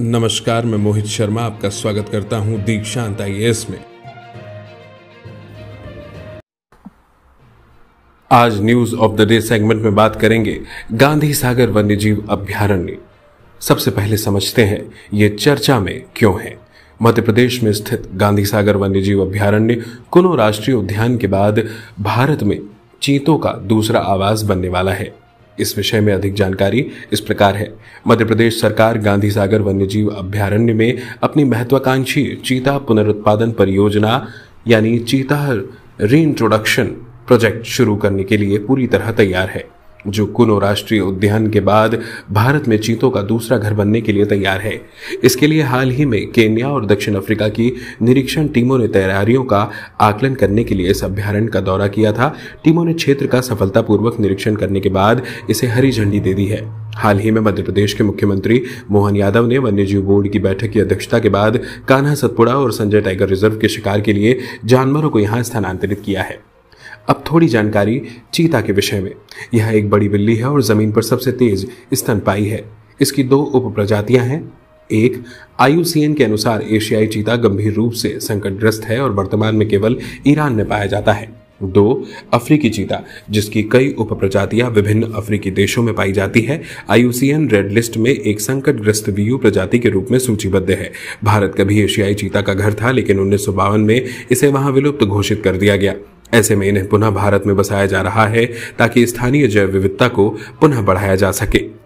नमस्कार, मैं मोहित शर्मा आपका स्वागत करता हूं दीक्षांत आईएएस में। आज news of the day segment में बात करेंगे गांधी सागर वन्यजीव अभ्यारण्य। सबसे पहले समझते हैं ये चर्चा में क्यों है। मध्य प्रदेश में स्थित गांधी सागर वन्यजीव अभ्यारण्य कुनो राष्ट्रीय उद्यान के बाद भारत में चीतों का दूसरा आवास बनने वाला है। इस विषय में अधिक जानकारी इस प्रकार है। मध्य प्रदेश सरकार गांधी सागर वन्यजीव अभ्यारण्य में अपनी महत्वाकांक्षी चीता पुनरुत्पादन परियोजना यानी चीता रीइंट्रोडक्शन प्रोजेक्ट शुरू करने के लिए पूरी तरह तैयार है, जो कुनो राष्ट्रीय उद्यान के बाद भारत में चीतों का दूसरा घर बनने के लिए तैयार है। इसके लिए हाल ही में केन्या और दक्षिण अफ्रीका की निरीक्षण टीमों ने तैयारियों का आकलन करने के लिए इस अभ्यारण्य का दौरा किया था। टीमों ने क्षेत्र का सफलतापूर्वक निरीक्षण करने के बाद इसे हरी झंडी दे दी है। हाल ही में मध्य प्रदेश के मुख्यमंत्री मोहन यादव ने वन्यजीव बोर्ड की बैठक की अध्यक्षता के बाद कान्हा, सतपुड़ा और संजय टाइगर रिजर्व के शिकार के लिए जानवरों को यहाँ स्थानांतरित किया है। अब थोड़ी जानकारी चीता के विषय में। यह एक बड़ी बिल्ली है और जमीन पर सबसे तेज स्तनपाई है। इसकी दो उप प्रजातियां हैं। एक, आयुसीएन के अनुसार एशियाई चीता गंभीर रूप से संकटग्रस्त है और वर्तमान में केवल ईरान में पाया जाता है। दो, अफ्रीकी चीता, जिसकी कई उप प्रजातियां विभिन्न अफ्रीकी देशों में पाई जाती है। आयुसीएन रेड लिस्ट में एक संकटग्रस्त वीयू प्रजाति के रूप में सूचीबद्ध है। भारत कभी एशियाई चीता का घर था, लेकिन 1952 में इसे वहां विलुप्त घोषित कर दिया गया। ऐसे में इन्हें पुनः भारत में बसाया जा रहा है ताकि स्थानीय जैव विविधता को पुनः बढ़ाया जा सके।